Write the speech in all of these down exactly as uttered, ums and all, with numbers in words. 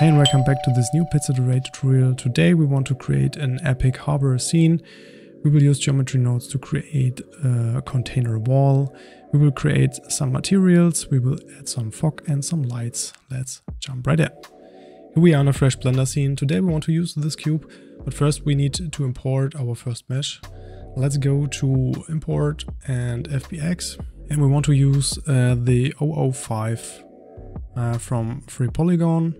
Hey and welcome back to this new Pizza del Ray tutorial. Today we want to create an epic harbor scene. We will use geometry nodes to create a container wall. We will create some materials. We will add some fog and some lights. Let's jump right in. Here we are on a fresh Blender scene. Today we want to use this cube, but first we need to import our first mesh. Let's go to import and F B X, and we want to use uh, the zero zero five uh, from Free Polygon.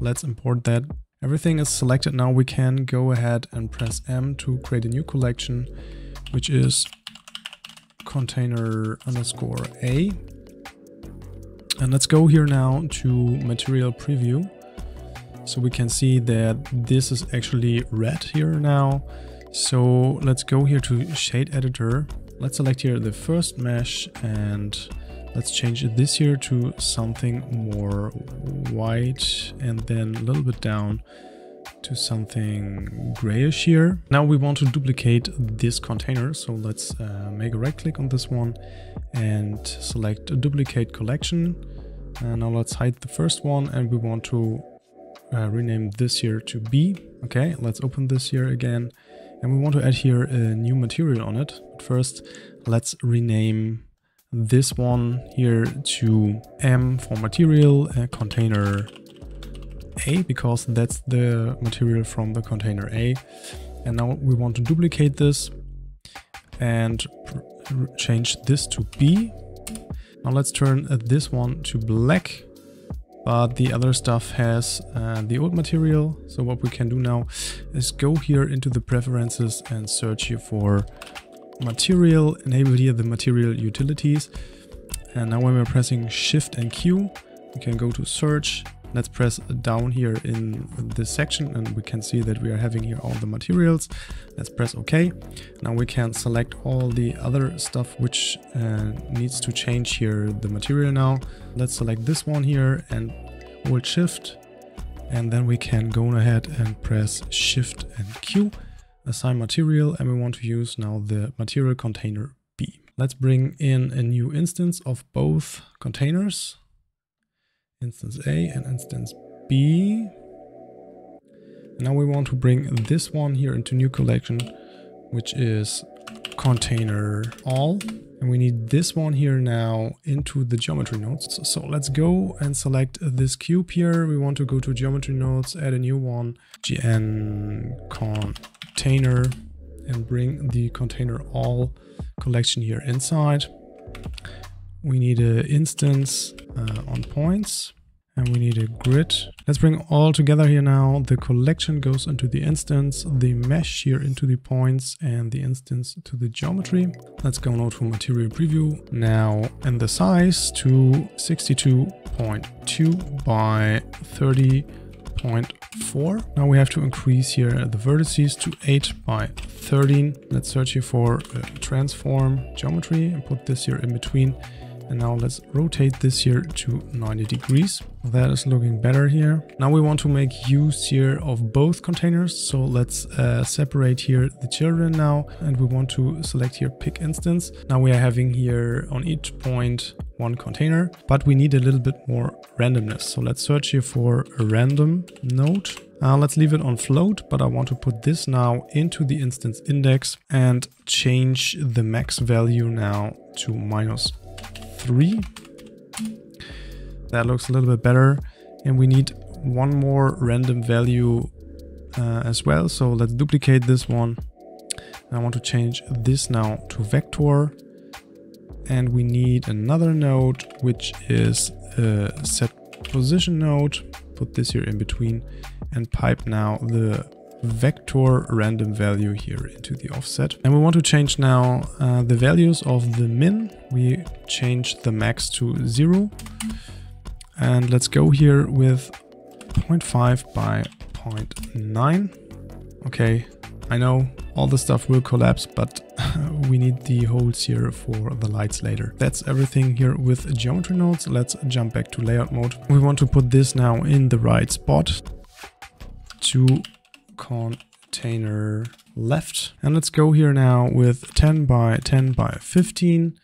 Let's import that. Everything is selected now. We can go ahead and press M to create a new collection, which is container underscore A. And let's go here now to Material Preview. So we can see that this is actually red here now. So let's go here to Shade Editor. Let's select here the first mesh and let's change this here to something more white and then a little bit down to something grayish here. Now we want to duplicate this container. So let's uh, make a right click on this one and select duplicate collection. And now let's hide the first one and we want to uh, rename this here to B. Okay, let's open this here again. And we want to add here a new material on it. But first, let's rename this one here to M for material uh, container A, because that's the material from the container A. And now we want to duplicate this and change this to B. Now let's turn uh, this one to black, but the other stuff has uh, the old material. So what we can do now is go here into the preferences and search here for material, enable here the material utilities, and now when we're pressing Shift and Q we can go to search. Let's press down here in this section and we can see that we are having here all the materials. Let's press OK. Now we can select all the other stuff which uh, needs to change here the material. Now let's select this one here and hold Shift, and then we can go ahead and press Shift and Q, assign material, and we want to use now the material container B. Let's bring in a new instance of both containers, instance A and instance B. And now we want to bring this one here into new collection, which is container all. And we need this one here now into the geometry nodes. So let's go and select this cube here. We want to go to geometry nodes, add a new one, G N con container, and bring the container all collection here inside. We need an instance uh, on points and we need a grid. Let's bring all together here now. The collection goes into the instance, the mesh here into the points, and the instance to the geometry. Let's go now to Material Preview now and the size to sixty-two point two by thirty. zero point four. Now we have to increase here the vertices to eight by thirteen. Let's search here for uh, transform geometry and put this here in between. And now let's rotate this here to ninety degrees. That is looking better here. Now we want to make use here of both containers. So let's uh, separate here the children now. And we want to select here pick instance. Now we are having here on each point one container, but we need a little bit more randomness. So let's search here for a random node. Uh, let's leave it on float, but I want to put this now into the instance index and change the max value now to minus three. That looks a little bit better, and we need one more random value uh, as well. So let's duplicate this one. I want to change this now to vector, and we need another node which is a set position node. Put this here in between and pipe now the vector random value here into the offset. And we want to change now uh, the values of the min. We change the max to zero. And let's go here with zero point five by zero point nine. Okay, I know all the stuff will collapse, but we need the holes here for the lights later. That's everything here with geometry nodes. Let's jump back to layout mode. We want to put this now in the right spot to container left, and let's go here now with ten by ten by fifteen,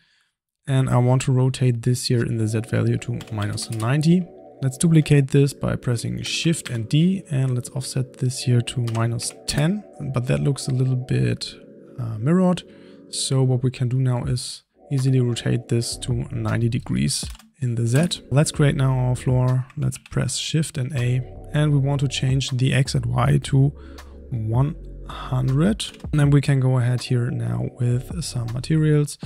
and I want to rotate this here in the Z value to minus ninety. Let's duplicate this by pressing Shift and D, and let's offset this here to minus ten. But that looks a little bit uh, mirrored. So what we can do now is easily rotate this to ninety degrees in the Z. Let's create now our floor. Let's press Shift and A, and we want to change the X and Y to one hundred. And then we can go ahead here now with some materials.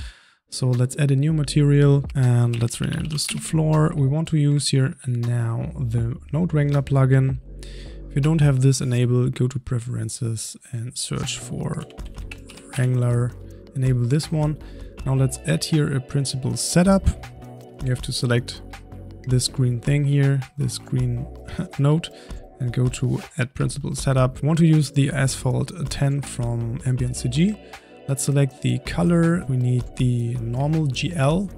So let's add a new material and let's rename this to floor. We want to use here now the Node Wrangler plugin. If you don't have this enabled, go to preferences and search for Wrangler. Enable this one. Now let's add here a principal setup. You have to select this green thing here, this green node, and go to add principal setup. We want to use the asphalt ten from ambient C G. Let's select the color. We need the normal G L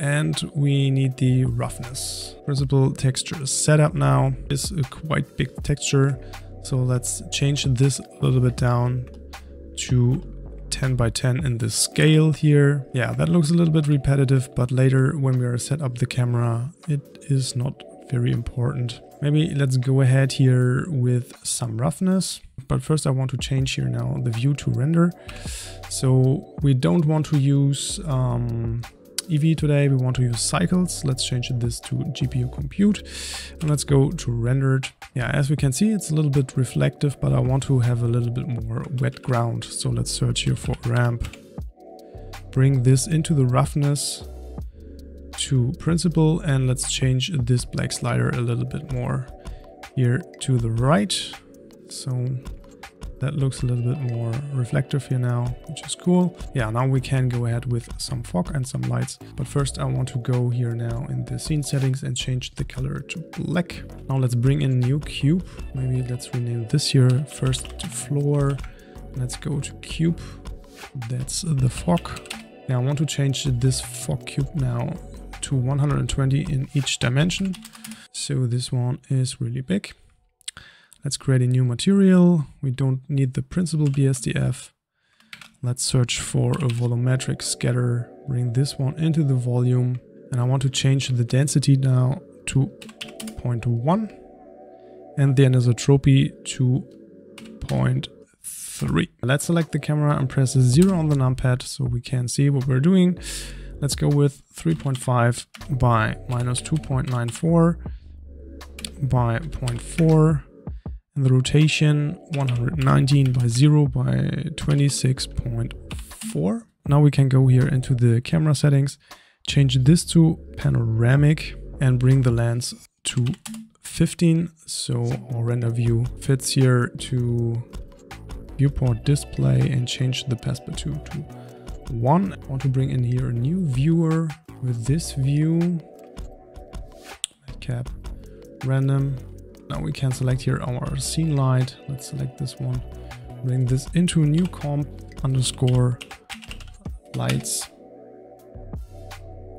and we need the roughness. Principal texture setup now is a quite big texture. So let's change this a little bit down to ten by ten in the scale here. Yeah, that looks a little bit repetitive, but later when we are set up the camera, it is not very important. Maybe let's go ahead here with some roughness. But first I want to change here now the view to render. So we don't want to use um, E V today, we want to use cycles. Let's change this to G P U compute and let's go to rendered. Yeah, as we can see, it's a little bit reflective, but I want to have a little bit more wet ground. So let's search here for ramp. Bring this into the roughness to principal and let's change this black slider a little bit more here to the right. So that looks a little bit more reflective here now, which is cool. Yeah, now we can go ahead with some fog and some lights. But first I want to go here now in the scene settings and change the color to black. Now let's bring in a new cube. Maybe let's rename this here first to floor. Let's go to cube. That's the fog. Now I want to change this fog cube now to one hundred twenty in each dimension. So this one is really big. Let's create a new material. We don't need the principal B S D F. Let's search for a volumetric scatter. Bring this one into the volume. And I want to change the density now to zero point one. And the anisotropy to zero point three. Let's select the camera and press zero on the numpad so we can see what we're doing. Let's go with three point five by minus two point nine four by zero point four. And the rotation one hundred nineteen by zero by twenty-six point four. Now we can go here into the camera settings, change this to panoramic and bring the lens to fifteen. So our render view fits here to viewport display and change the perspective to one. I want to bring in here a new viewer with this view. Cap random. Now we can select here our scene light. Let's select this one, bring this into new comp underscore lights.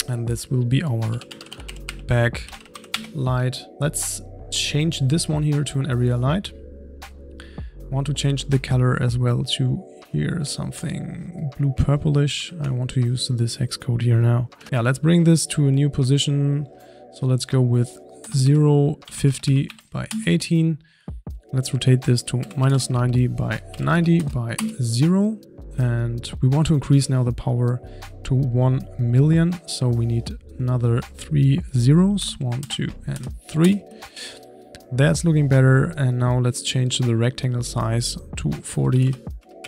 And this will be our back light. Let's change this one here to an area light. Want to change the color as well to here something blue purplish. I want to use this hex code here now. Yeah, let's bring this to a new position. So let's go with zero fifty by eighteen. Let's rotate this to minus ninety by ninety by zero. And we want to increase now the power to one million. So we need another three zeros, one, two, and three. That's looking better. And now let's change the rectangle size to forty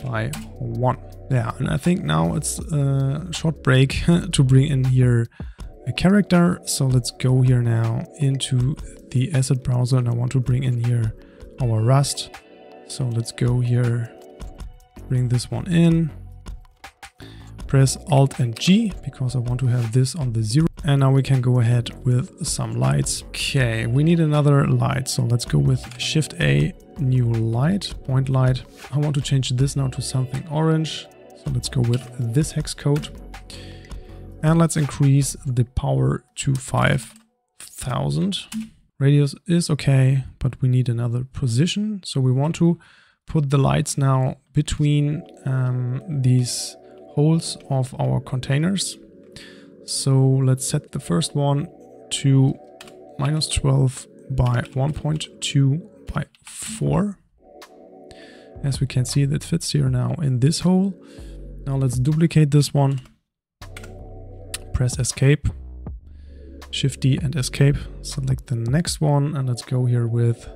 by one. Yeah, and I think now it's a short break to bring in here a character. So let's go here now into the asset browser and I want to bring in here our Rust. So let's go here, bring this one in, press Alt and G because I want to have this on the zero. And now we can go ahead with some lights. Okay, we need another light. So let's go with Shift A, new light, point light. I want to change this now to something orange. So let's go with this hex code. And let's increase the power to five thousand. Radius is okay, but we need another position. So we want to put the lights now between um, these holes of our containers. So let's set the first one to minus twelve by one point two by four. As we can see, that fits here now in this hole. Now let's duplicate this one. Press escape, shift D and escape. Select the next one and let's go here with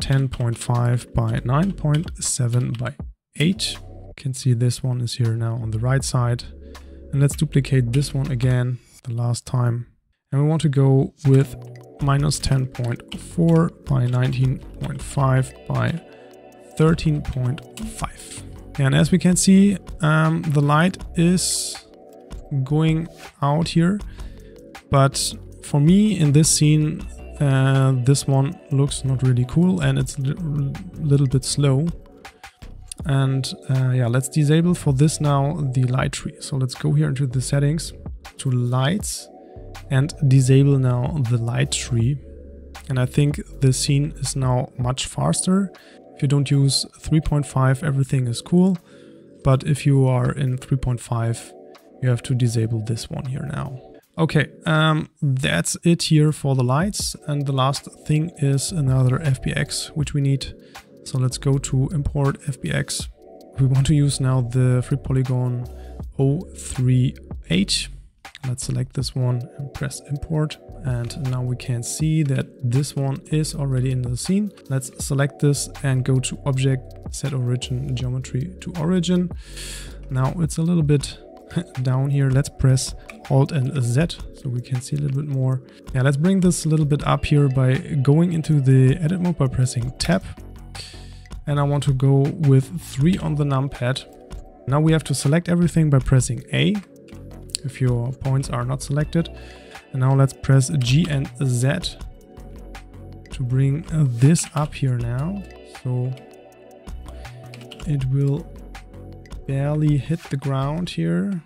ten point five by nine point seven by eight. You can see this one is here now on the right side. And let's duplicate this one again, the last time. And we want to go with minus ten point four by nineteen point five by thirteen point five. And as we can see, um, the light is going out here. But for me in this scene, uh, this one looks not really cool and it's a little bit slow. And uh, yeah, let's disable for this now the light tree. So let's go here into the settings to lights and disable now the light tree. And I think the scene is now much faster. If you don't use three point five, everything is cool, but if you are in three point five, you have to disable this one here now. Okay, um, that's it here for the lights, and the last thing is another F B X which we need. So let's go to import F B X. We want to use now the Free Polygon zero three eight. Let's select this one and press import. And now we can see that this one is already in the scene. Let's select this and go to object, set origin, geometry to origin. Now it's a little bit down here. Let's press Alt and Z so we can see a little bit more. Yeah, let's bring this a little bit up here by going into the edit mode by pressing tab. And I want to go with three on the numpad. Now we have to select everything by pressing A if your points are not selected. And now let's press G and Z to bring this up here now. So it will barely hit the ground here,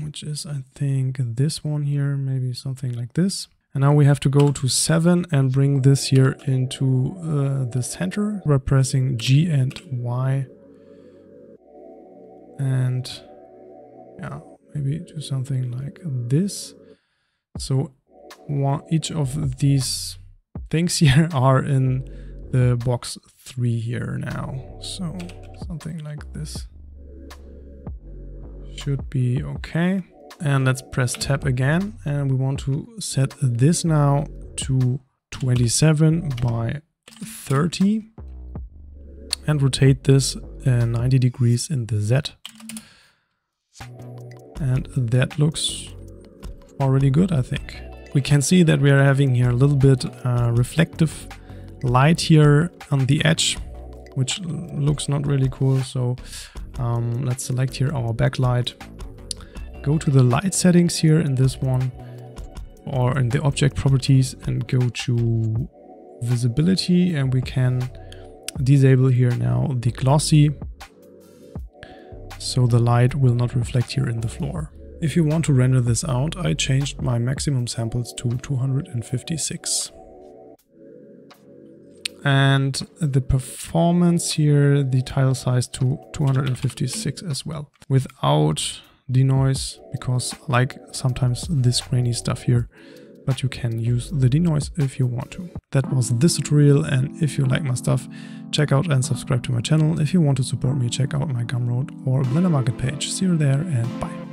which is, I think, this one here, maybe something like this. And now we have to go to seven and bring this here into uh, the center by pressing G and Y. And yeah, maybe do something like this. So one, each of these things here are in the box three here now. So something like this should be okay. And let's press tab again. And we want to set this now to twenty-seven by thirty and rotate this uh, ninety degrees in the Z. And that looks already good, I think. We can see that we are having here a little bit uh, reflective light here on the edge, which looks not really cool. So um, let's select here our backlight. Go to the light settings here in this one or in the object properties and go to visibility, and we can disable here now the glossy. So the light will not reflect here in the floor. If you want to render this out, I changed my maximum samples to two hundred fifty-six. And the performance here, the tile size to two hundred fifty-six as well, without denoise, because I like sometimes this grainy stuff here, but you can use the denoise if you want to. That was this tutorial, and if you like my stuff, check out and subscribe to my channel. If you want to support me, check out my Gumroad or Blender Market page. See you there and bye.